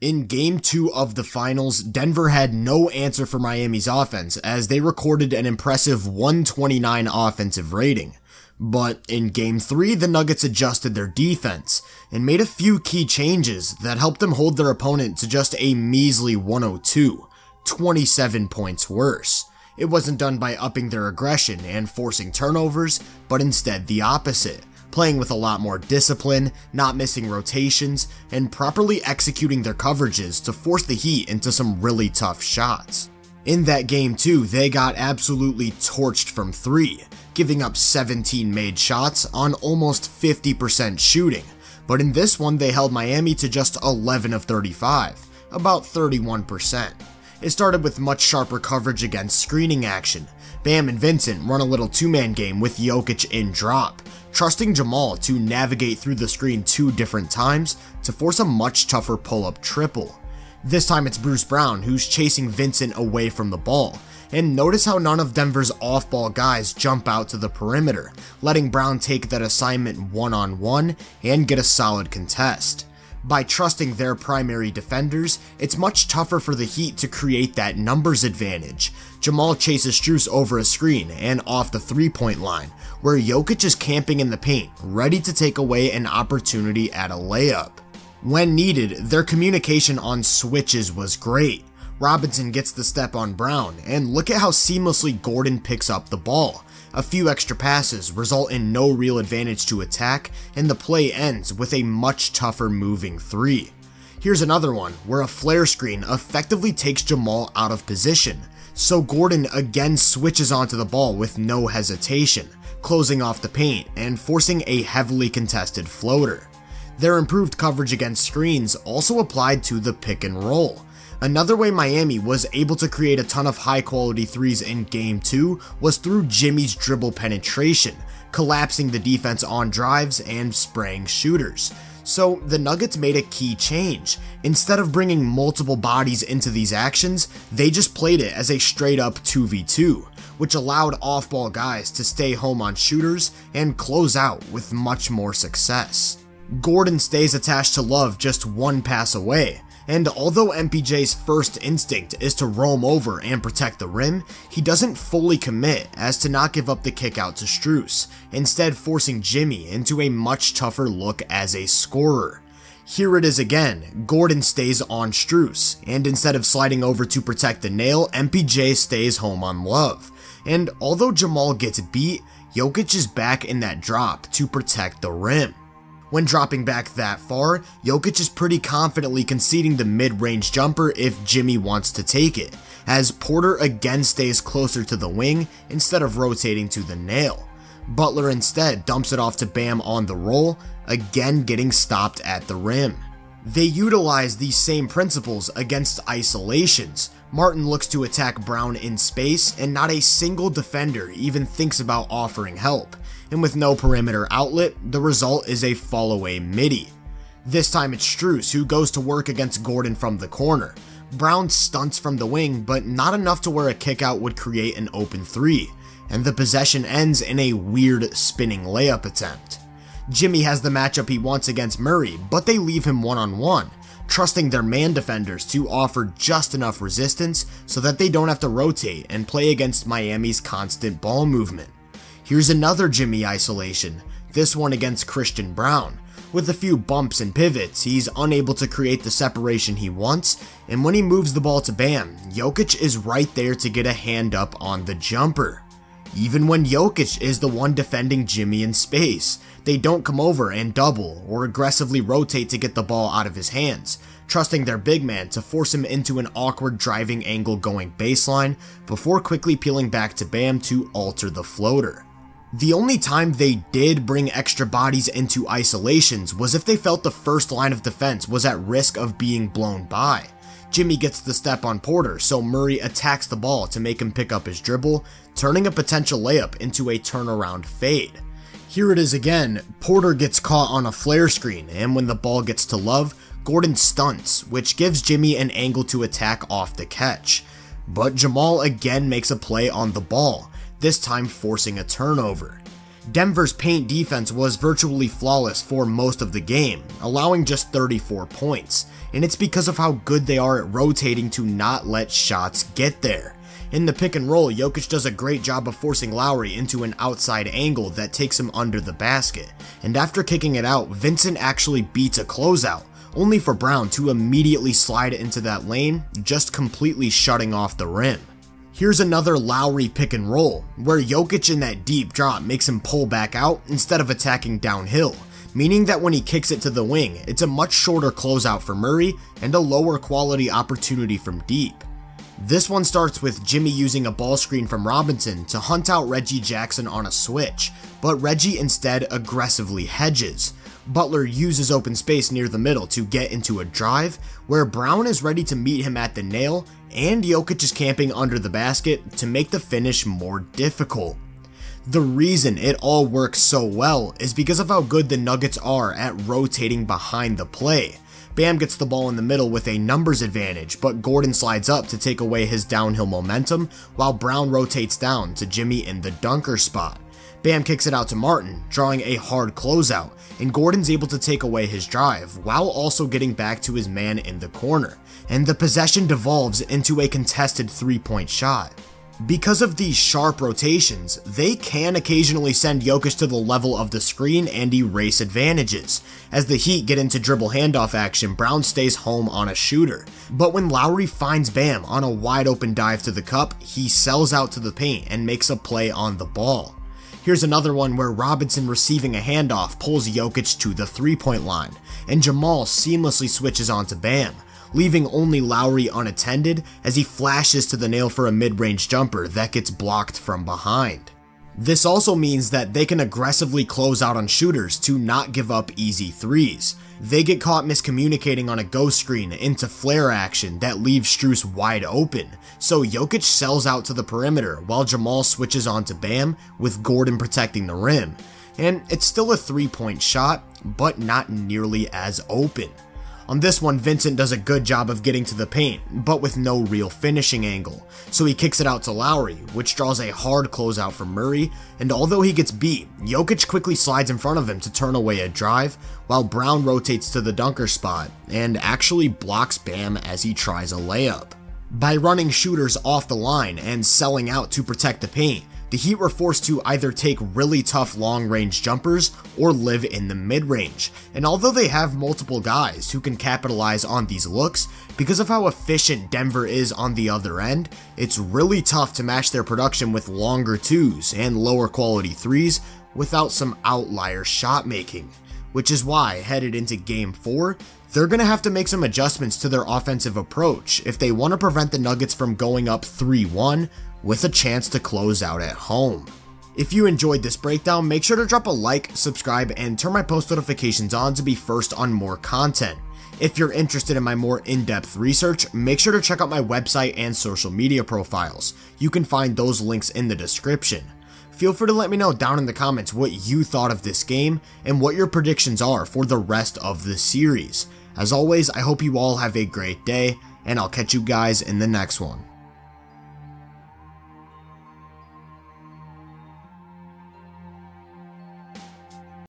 In Game 2 of the Finals, Denver had no answer for Miami's offense, as they recorded an impressive 129 offensive rating. But in Game 3, the Nuggets adjusted their defense, and made a few key changes that helped them hold their opponent to just a measly 102, 27 points worse. It wasn't done by upping their aggression and forcing turnovers, but instead the opposite. Playing with a lot more discipline, not missing rotations, and properly executing their coverages to force the Heat into some really tough shots. In that game too, they got absolutely torched from 3, giving up 17 made shots on almost 50% shooting, but in this one they held Miami to just 11 of 35, about 31%. It started with much sharper coverage against screening action. Bam and Vincent run a little two-man game with Jokic in drop, trusting Jamal to navigate through the screen 2 different times to force a much tougher pull-up triple. This time it's Bruce Brown who's chasing Vincent away from the ball, and notice how none of Denver's off-ball guys jump out to the perimeter, letting Brown take that assignment one-on-one and get a solid contest. By trusting their primary defenders, it's much tougher for the Heat to create that numbers advantage. Jamal chases Struce over a screen and off the three-point line, where Jokic is camping in the paint, ready to take away an opportunity at a layup. When needed, their communication on switches was great. Robinson gets the step on Brown, and look at how seamlessly Gordon picks up the ball. A few extra passes result in no real advantage to attack, and the play ends with a much tougher moving 3. Here's another one, where a flare screen effectively takes Jamal out of position, so Gordon again switches onto the ball with no hesitation, closing off the paint and forcing a heavily contested floater. Their improved coverage against screens also applied to the pick and roll. Another way Miami was able to create a ton of high-quality threes in Game 2 was through Jimmy's dribble penetration, collapsing the defense on drives and spraying shooters. So the Nuggets made a key change. Instead of bringing multiple bodies into these actions, they just played it as a straight-up 2v2, which allowed off-ball guys to stay home on shooters and close out with much more success. Gordon stays attached to Love just one pass away, and although MPJ's first instinct is to roam over and protect the rim, he doesn't fully commit as to not give up the kick out to Struce, instead forcing Jimmy into a much tougher look as a scorer. Here it is again, Gordon stays on Struce, and instead of sliding over to protect the nail, MPJ stays home on Love, and although Jamal gets beat, Jokic is back in that drop to protect the rim. When dropping back that far, Jokic is pretty confidently conceding the mid-range jumper if Jimmy wants to take it, as Porter again stays closer to the wing instead of rotating to the nail. Butler instead dumps it off to Bam on the roll, again getting stopped at the rim. They utilize these same principles against isolations. Martin looks to attack Brown in space, and not a single defender even thinks about offering help, and with no perimeter outlet, the result is a fallaway midi. This time it's Struce who goes to work against Gordon from the corner. Brown stunts from the wing, but not enough to where a kickout would create an open 3, and the possession ends in a weird spinning layup attempt. Jimmy has the matchup he wants against Murray, but they leave him one-on-one, trusting their man defenders to offer just enough resistance so that they don't have to rotate and play against Miami's constant ball movement. Here's another Jimmy isolation, this one against Christian Brown. With a few bumps and pivots, he's unable to create the separation he wants, and when he moves the ball to Bam, Jokic is right there to get a hand up on the jumper. Even when Jokic is the one defending Jimmy in space, they don't come over and double or aggressively rotate to get the ball out of his hands, trusting their big man to force him into an awkward driving angle going baseline before quickly peeling back to Bam to alter the floater. The only time they did bring extra bodies into isolations was if they felt the first line of defense was at risk of being blown by. Jimmy gets the step on Porter, so Murray attacks the ball to make him pick up his dribble, turning a potential layup into a turnaround fade. Here it is again, Porter gets caught on a flare screen, and when the ball gets to Love, Gordon stunts, which gives Jimmy an angle to attack off the catch. But Jamal again makes a play on the ball, this time forcing a turnover. Denver's paint defense was virtually flawless for most of the game, allowing just 34 points, and it's because of how good they are at rotating to not let shots get there. In the pick and roll, Jokic does a great job of forcing Lowry into an outside angle that takes him under the basket, and after kicking it out, Vincent actually beats a closeout, only for Brown to immediately slide it into that lane, just completely shutting off the rim. Here's another Lowry pick and roll, where Jokic in that deep drop makes him pull back out instead of attacking downhill, meaning that when he kicks it to the wing, it's a much shorter closeout for Murray and a lower quality opportunity from deep. This one starts with Jimmy using a ball screen from Robinson to hunt out Reggie Jackson on a switch, but Reggie instead aggressively hedges. Butler uses open space near the middle to get into a drive, where Brown is ready to meet him at the nail, and Jokic is camping under the basket to make the finish more difficult. The reason it all works so well is because of how good the Nuggets are at rotating behind the play. Bam gets the ball in the middle with a numbers advantage, but Gordon slides up to take away his downhill momentum, while Brown rotates down to Jimmy in the dunker spot. Bam kicks it out to Martin, drawing a hard closeout, and Gordon's able to take away his drive, while also getting back to his man in the corner, and the possession devolves into a contested three-point shot. Because of these sharp rotations, they can occasionally send Jokic to the level of the screen and erase advantages. As the Heat get into dribble handoff action, Brown stays home on a shooter, but when Lowry finds Bam on a wide-open dive to the cup, he sells out to the paint and makes a play on the ball. Here's another one where Robinson receiving a handoff pulls Jokic to the three-point line, and Jamal seamlessly switches onto Bam, leaving only Lowry unattended as he flashes to the nail for a mid-range jumper that gets blocked from behind. This also means that they can aggressively close out on shooters to not give up easy threes. They get caught miscommunicating on a go screen into flare action that leaves Strus wide open, so Jokic sells out to the perimeter while Jamal switches on to Bam with Gordon protecting the rim, and it's still a three-point shot, but not nearly as open. On this one, Vincent does a good job of getting to the paint, but with no real finishing angle, so he kicks it out to Lowry, which draws a hard closeout for Murray, and although he gets beat, Jokic quickly slides in front of him to turn away a drive, while Brown rotates to the dunker spot, and actually blocks Bam as he tries a layup. By running shooters off the line and selling out to protect the paint, the Heat were forced to either take really tough long-range jumpers or live in the mid-range, and although they have multiple guys who can capitalize on these looks, because of how efficient Denver is on the other end, it's really tough to match their production with longer twos and lower quality threes without some outlier shot making, which is why, headed into Game 4, they're going to have to make some adjustments to their offensive approach if they want to prevent the Nuggets from going up 3-1 with a chance to close out at home. If you enjoyed this breakdown, make sure to drop a like, subscribe, and turn my post notifications on to be first on more content. If you're interested in my more in-depth research, make sure to check out my website and social media profiles. You can find those links in the description. Feel free to let me know down in the comments what you thought of this game and what your predictions are for the rest of the series. As always, I hope you all have a great day, and I'll catch you guys in the next one.